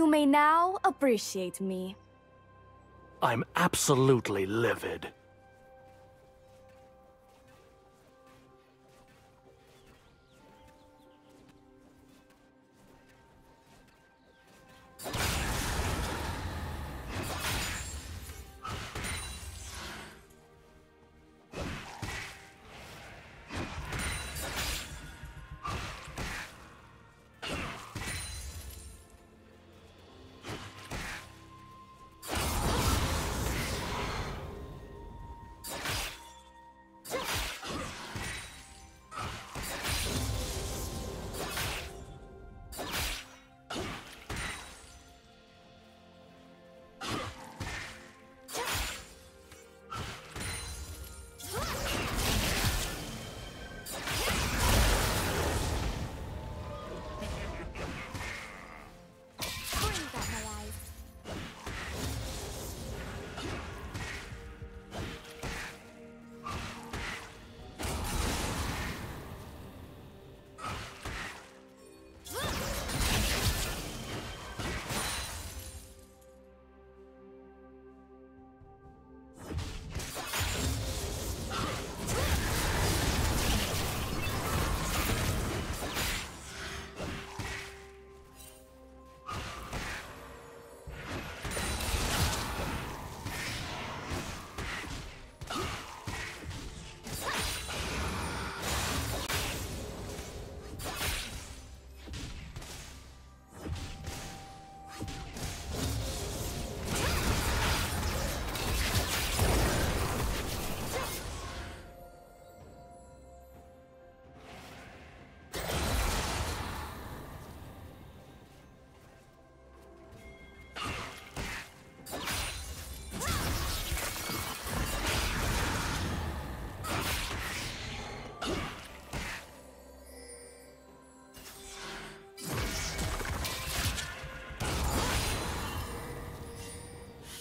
You may now appreciate me. I'm absolutely livid.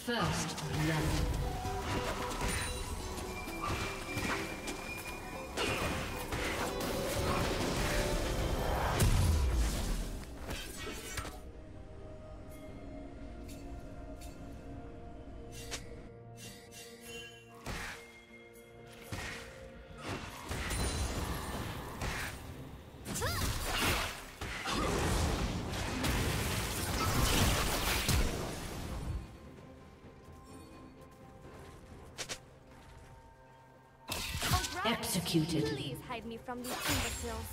First blood. Executed. Please hide me from these imbeciles.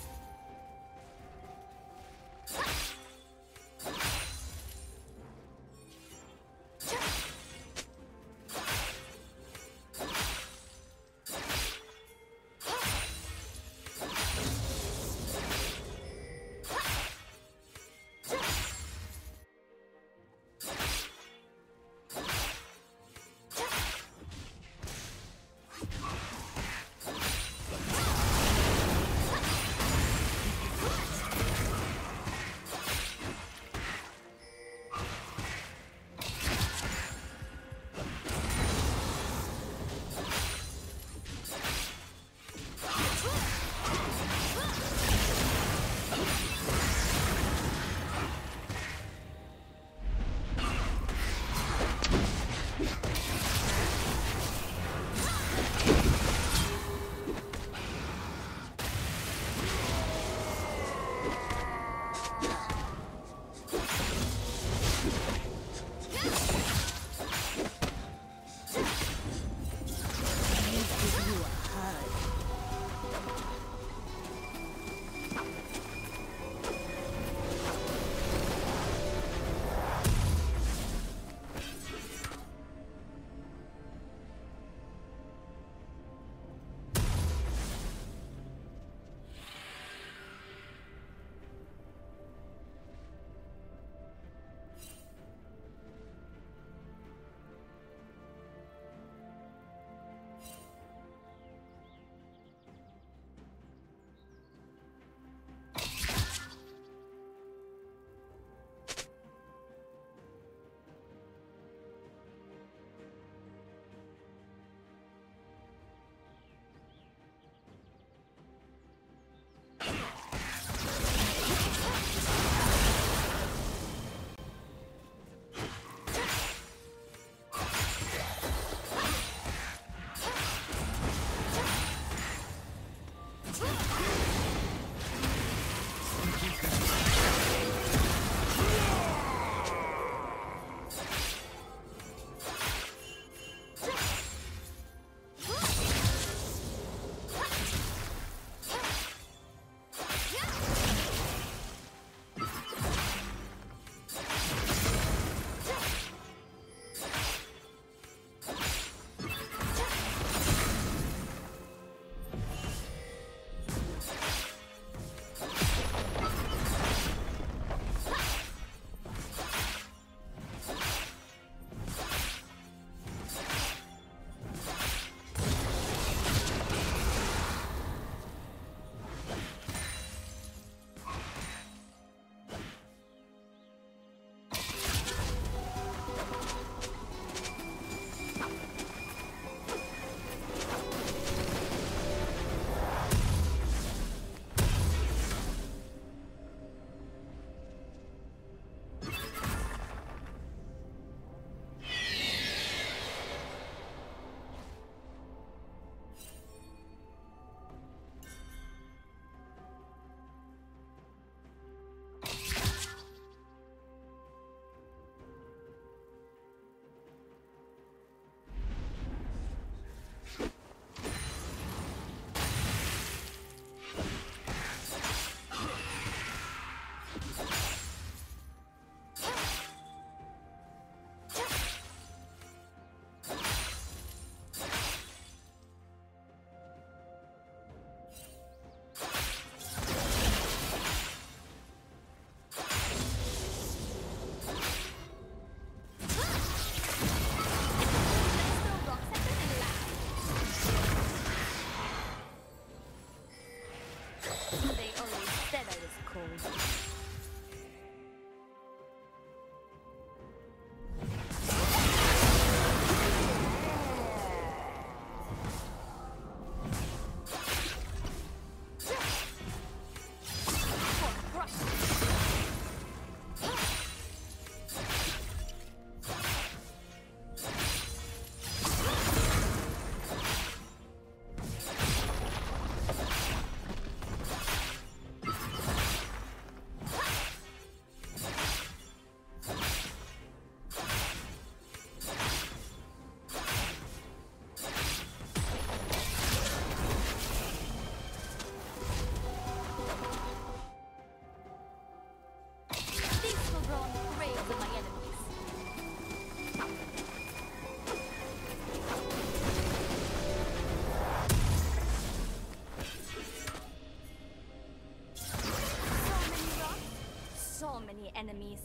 enemies.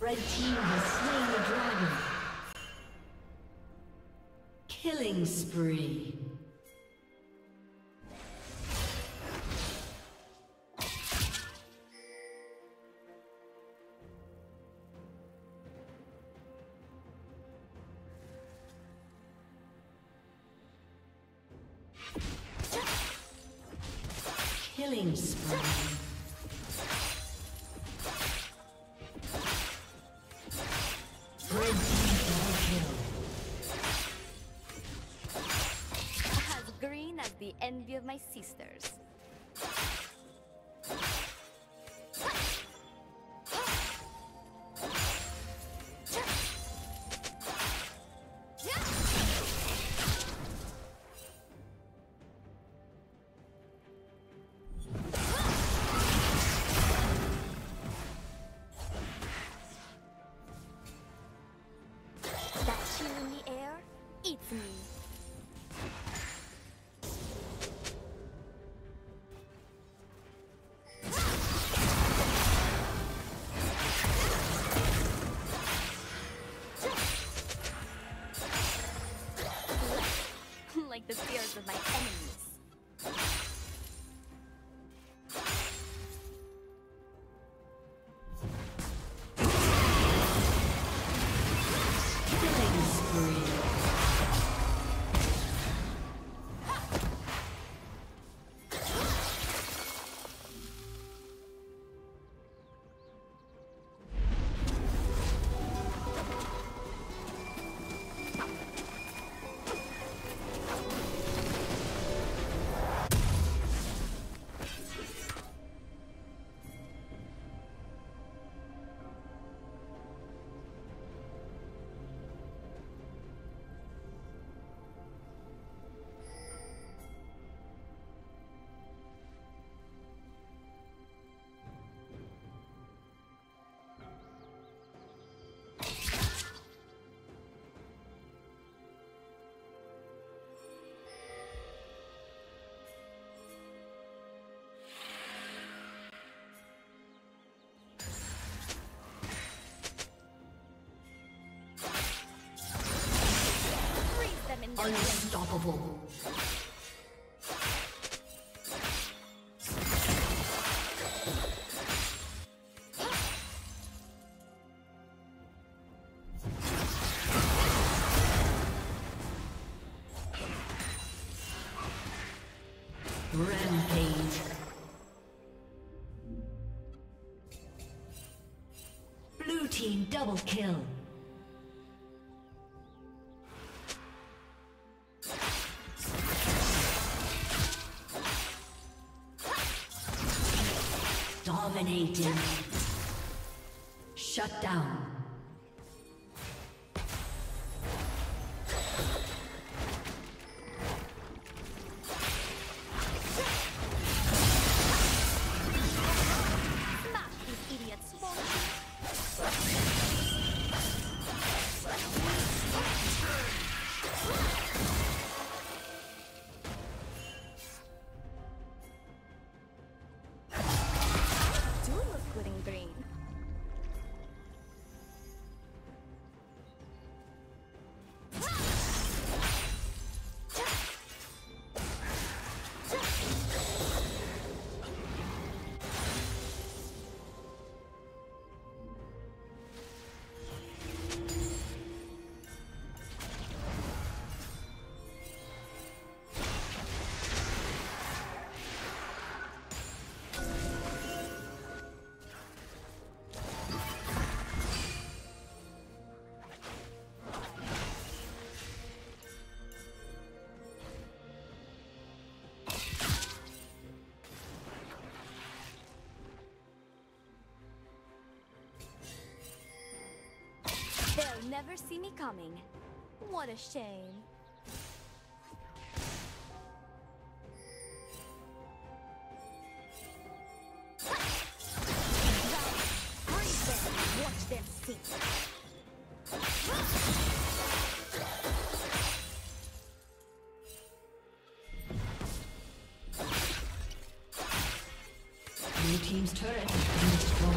Red team has slain the dragon. Killing spree. Killing spree. The envy of my sisters. That chill in the air eats me. The fears of my enemies. Unstoppable. Rampage. Blue team double kill. Dominating. Shut down. They'll never see me coming. What a shame. Breathe them, watch them sink. Routine team's turret has been destroyed.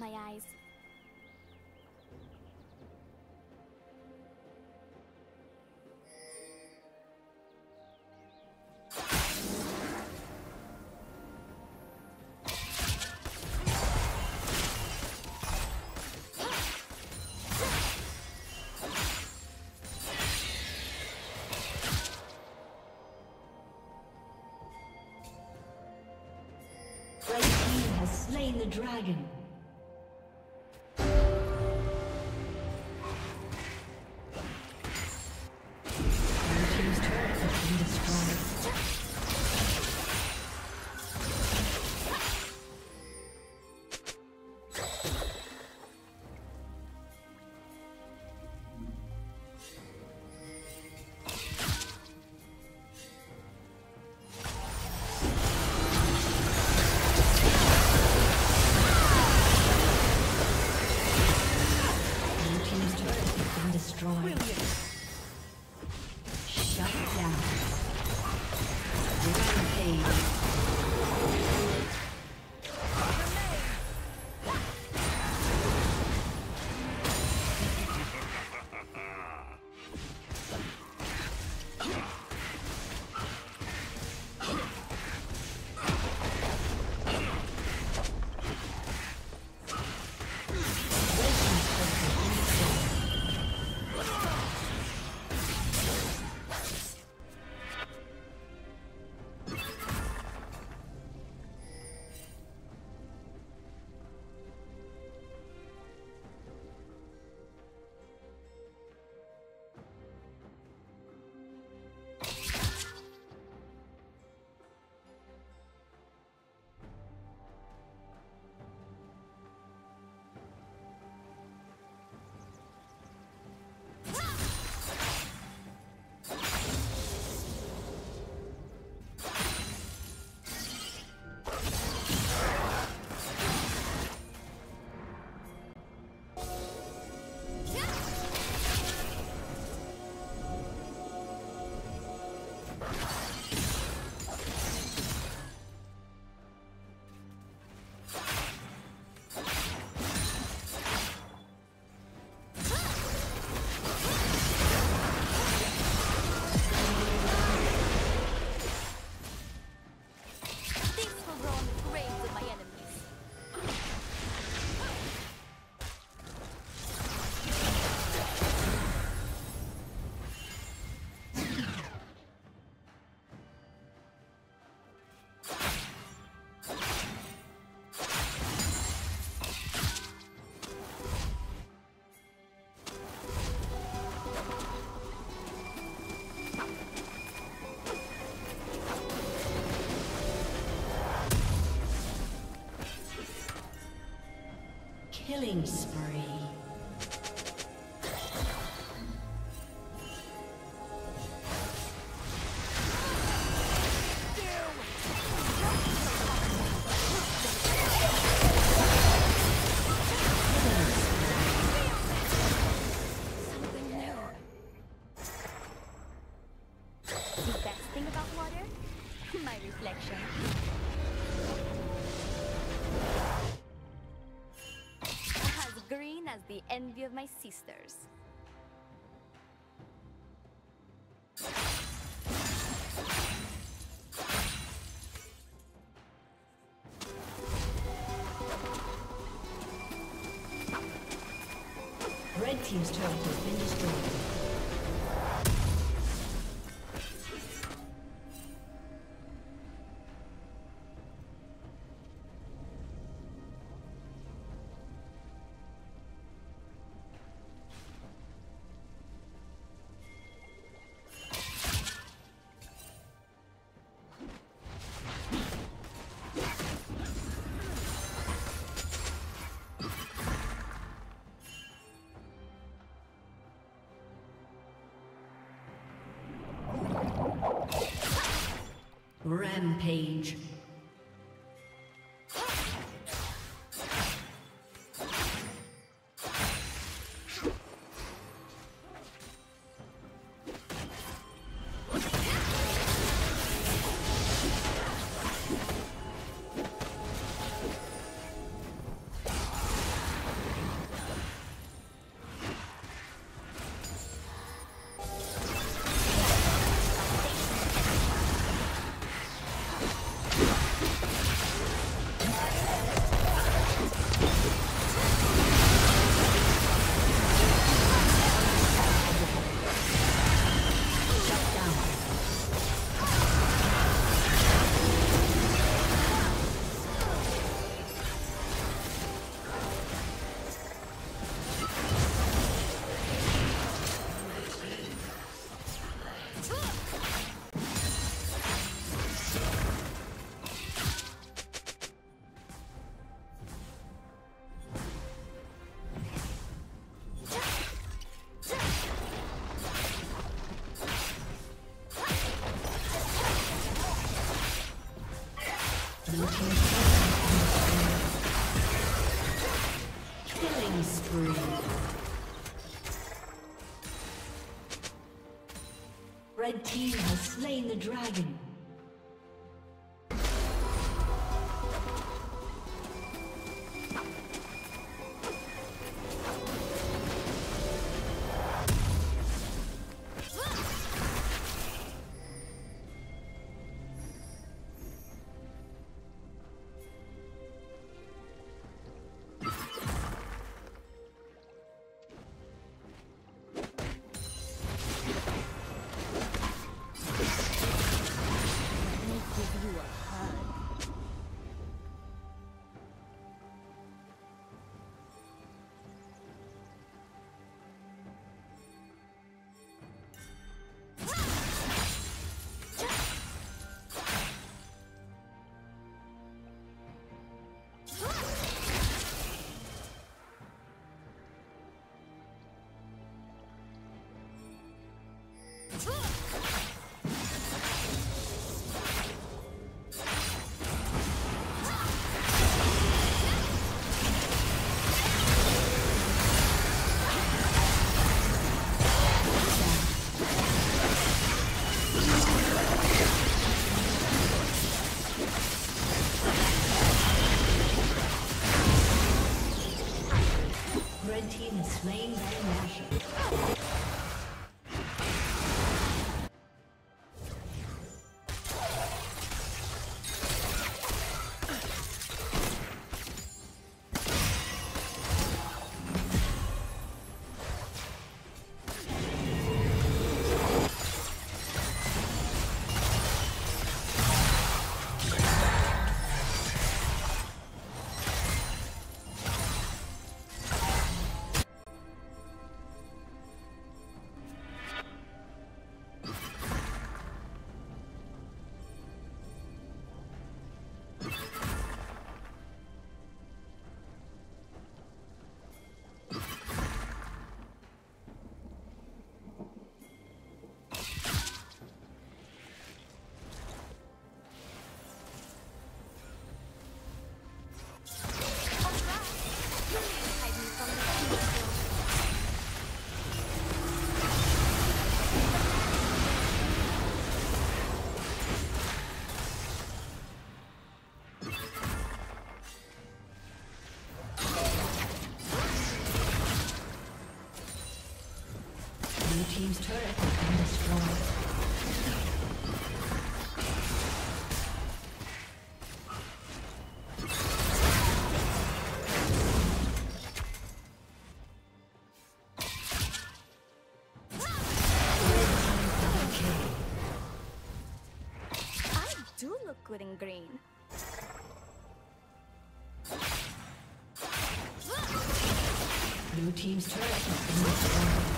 My eyes. Red team has slain the dragon. Killing spree. The envy of my sisters. Red team's turret has been destroyed. Rampage. Killing spree. Red team has slain the dragon. Slain by Nashor. Team's turret has been destroyed. I do look good in green. Blue team's turret has been destroyed.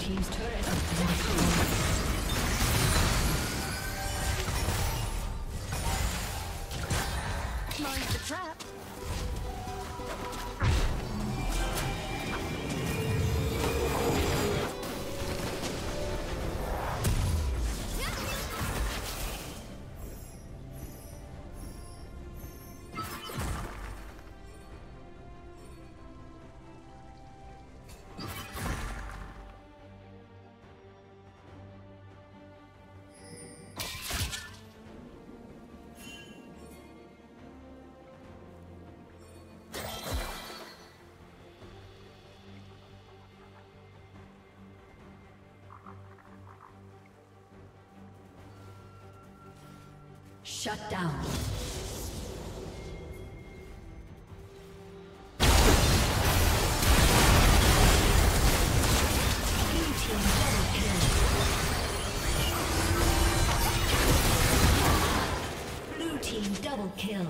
Team's turret has been destroyed. Don't mind the trap. Shut down. Blue team double kill. Blue team double kill.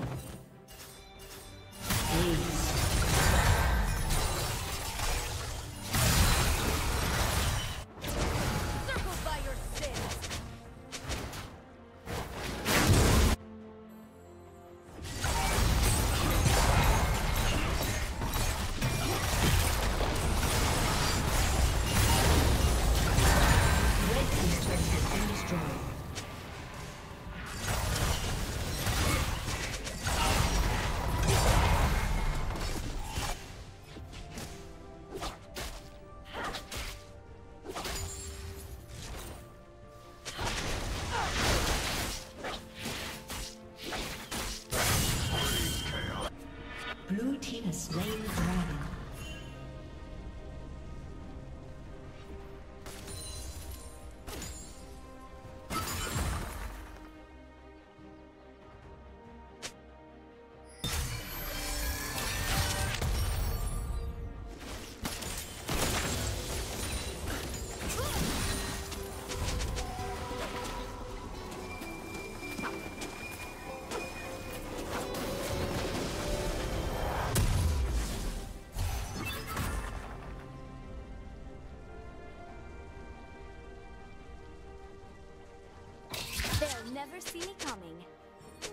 Never see me coming.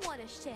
What a shame.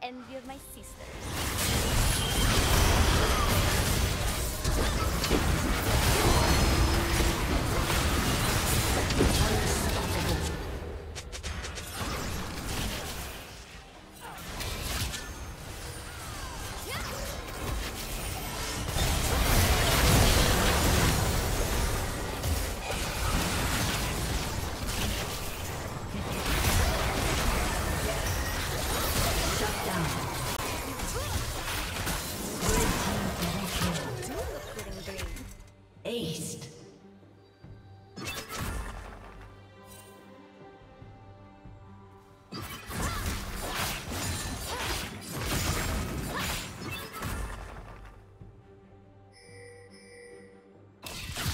the envy of my sisters.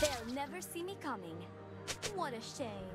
They'll never see me coming. What a shame.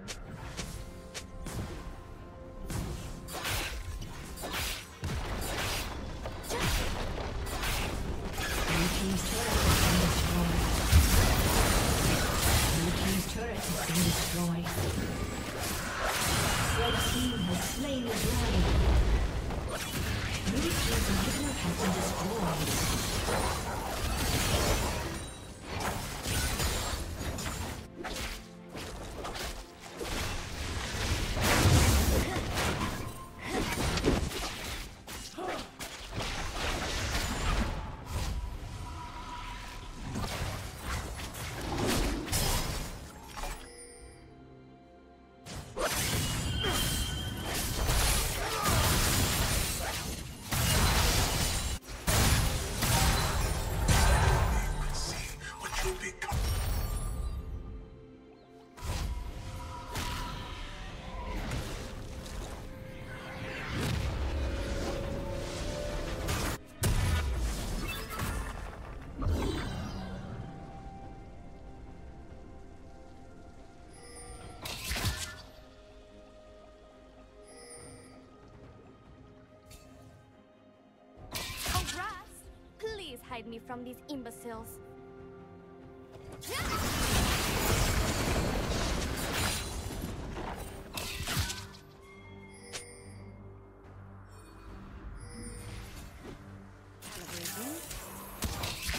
Hide me from these imbeciles.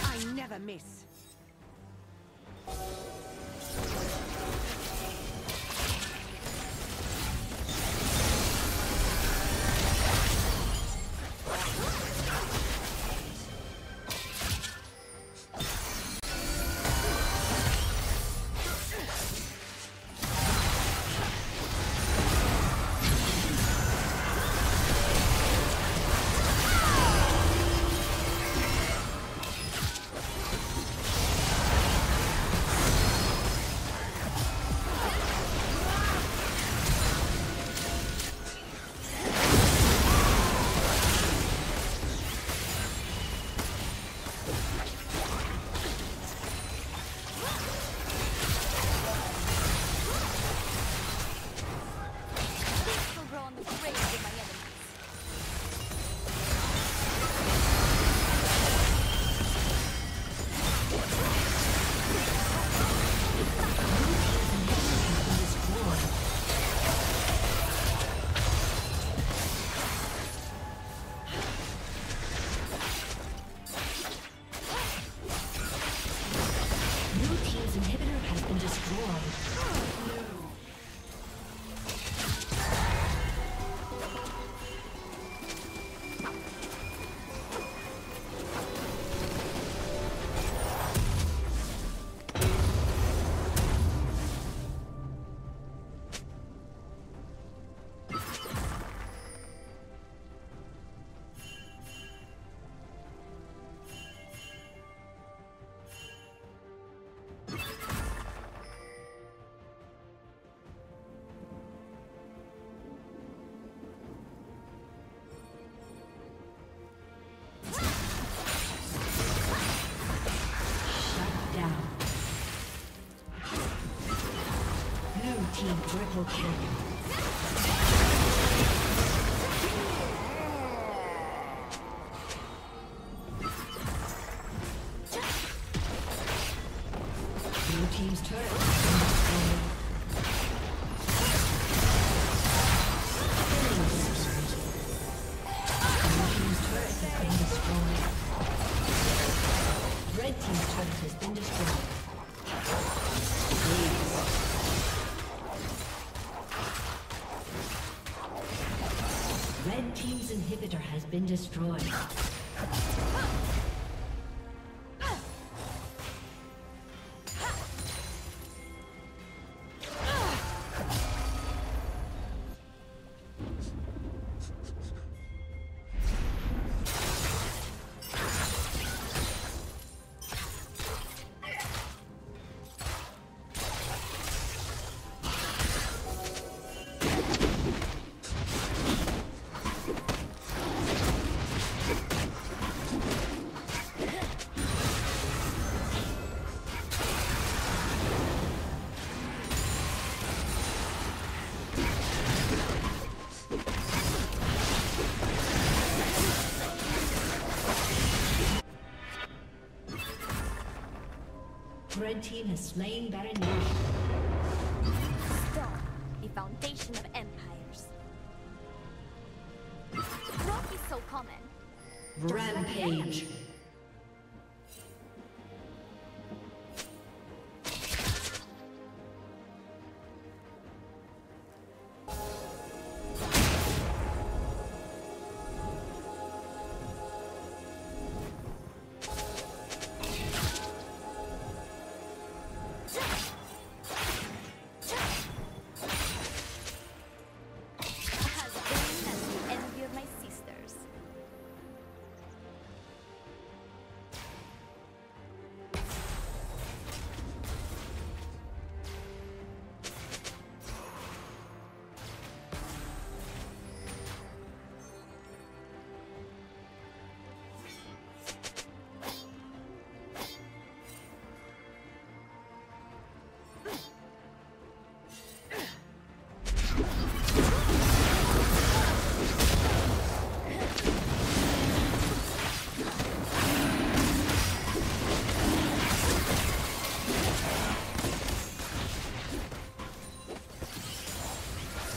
I never miss. Triple kill. Blue team's turret. Red Team's inhibitor has been destroyed. Red Team has slain Baron Nashor. Stone, the foundation of empires. Not be so common. Rampage.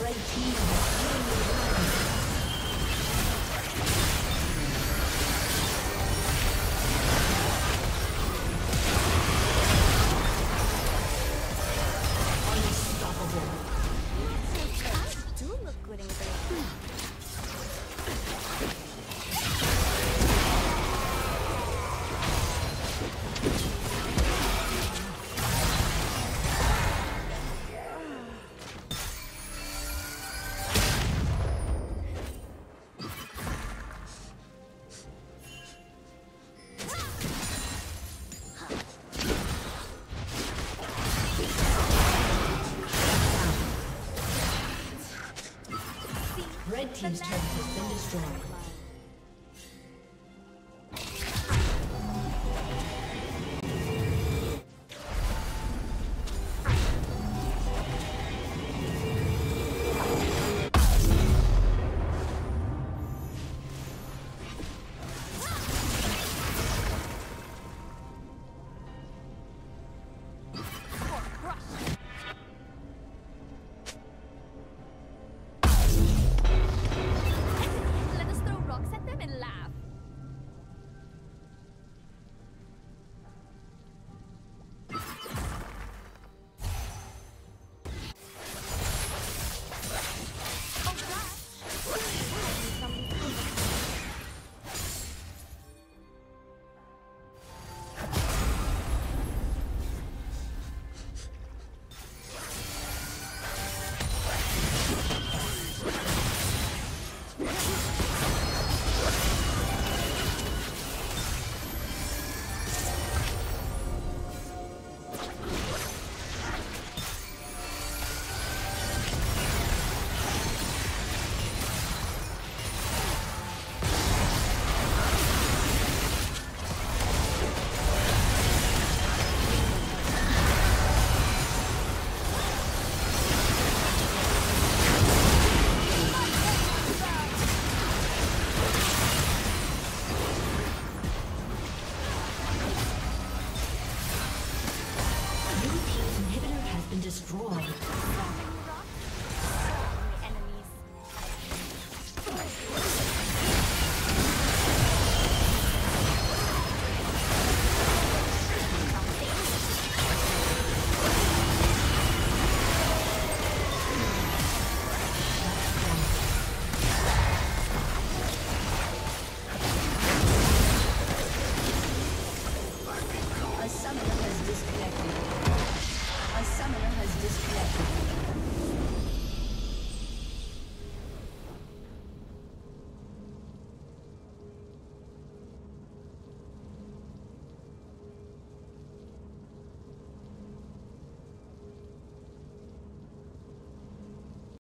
Red Team's turret has been destroyed.